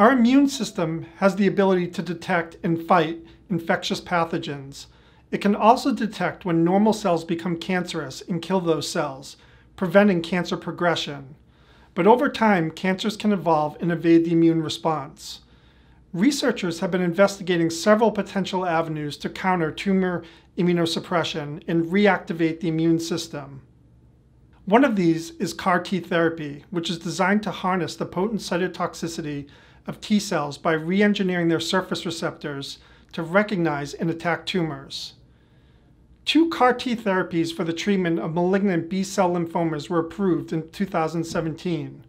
Our immune system has the ability to detect and fight infectious pathogens. It can also detect when normal cells become cancerous and kill those cells, preventing cancer progression. But over time, cancers can evolve and evade the immune response. Researchers have been investigating several potential avenues to counter tumor immunosuppression and reactivate the immune system. One of these is CAR-T therapy, which is designed to harness the potent cytotoxicity of T cells by re-engineering their surface receptors to recognize and attack tumors. Two CAR-T therapies for the treatment of malignant B-cell lymphomas were approved in 2017.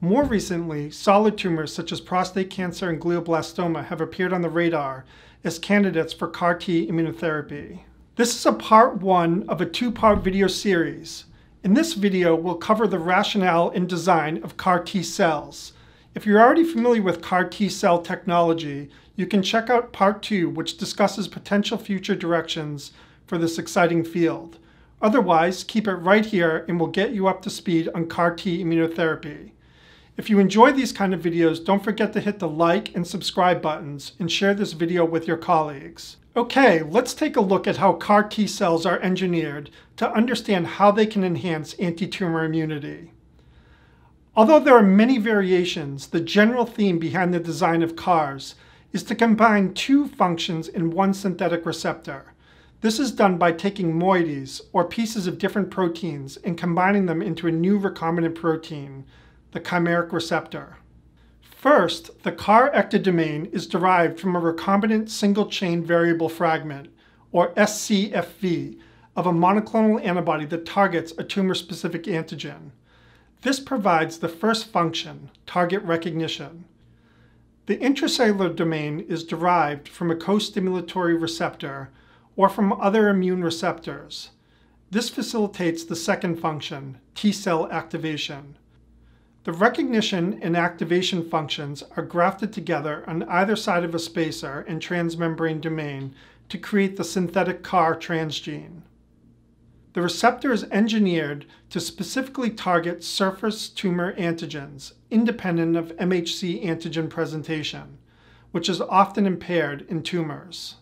More recently, solid tumors such as prostate cancer and glioblastoma have appeared on the radar as candidates for CAR-T immunotherapy. This is a part one of a two-part video series. In this video, we'll cover the rationale and design of CAR-T cells. If you're already familiar with CAR-T cell technology, you can check out part two, which discusses potential future directions for this exciting field. Otherwise, keep it right here and we'll get you up to speed on CAR-T immunotherapy. If you enjoy these kind of videos, don't forget to hit the like and subscribe buttons and share this video with your colleagues. Okay, let's take a look at how CAR-T cells are engineered to understand how they can enhance anti-tumor immunity. Although there are many variations, the general theme behind the design of CARs is to combine two functions in one synthetic receptor. This is done by taking moieties, or pieces of different proteins, and combining them into a new recombinant protein, the chimeric receptor. First, the CAR ectodomain is derived from a recombinant single-chain variable fragment, or scFv, of a monoclonal antibody that targets a tumor-specific antigen. This provides the first function, target recognition. The intracellular domain is derived from a co-stimulatory receptor, or from other immune receptors. This facilitates the second function, T cell activation. The recognition and activation functions are grafted together on either side of a spacer and transmembrane domain to create the synthetic CAR transgene. The receptor is engineered to specifically target surface tumor antigens, independent of MHC antigen presentation, which is often impaired in tumors.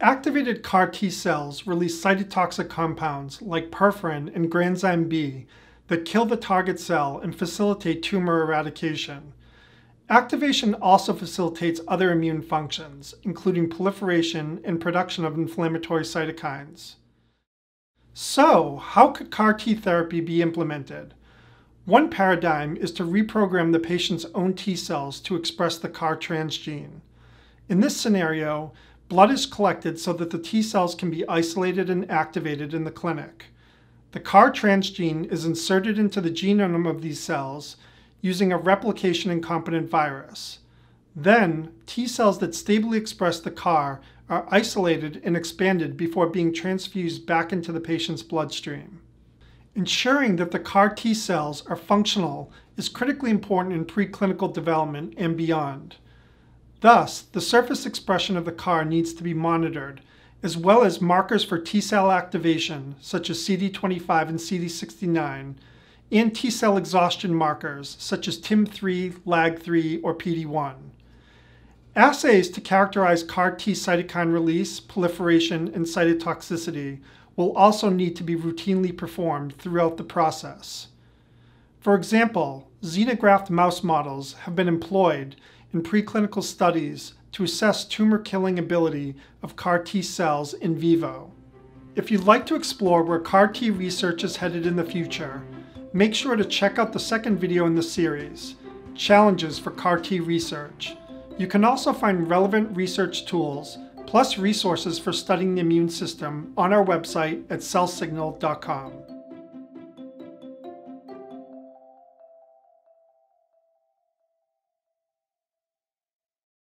Activated CAR-T cells release cytotoxic compounds like perforin and granzyme B that kill the target cell and facilitate tumor eradication. Activation also facilitates other immune functions, including proliferation and production of inflammatory cytokines. So, how could CAR-T therapy be implemented? One paradigm is to reprogram the patient's own T cells to express the CAR transgene. In this scenario, blood is collected so that the T cells can be isolated and activated in the clinic. The CAR transgene is inserted into the genome of these cells using a replication-incompetent virus. Then, T cells that stably express the CAR are isolated and expanded before being transfused back into the patient's bloodstream. Ensuring that the CAR T cells are functional is critically important in preclinical development and beyond. Thus, the surface expression of the CAR needs to be monitored, as well as markers for T-cell activation, such as CD25 and CD69, and T-cell exhaustion markers, such as TIM3, LAG3, or PD1. Assays to characterize CAR-T cytokine release, proliferation, and cytotoxicity will also need to be routinely performed throughout the process. For example, xenograft mouse models have been employed in preclinical studies to assess tumor killing ability of CAR-T cells in vivo. If you'd like to explore where CAR-T research is headed in the future, make sure to check out the second video in the series, Challenges for CAR-T Research. You can also find relevant research tools, plus resources for studying the immune system on our website at cellsignal.com.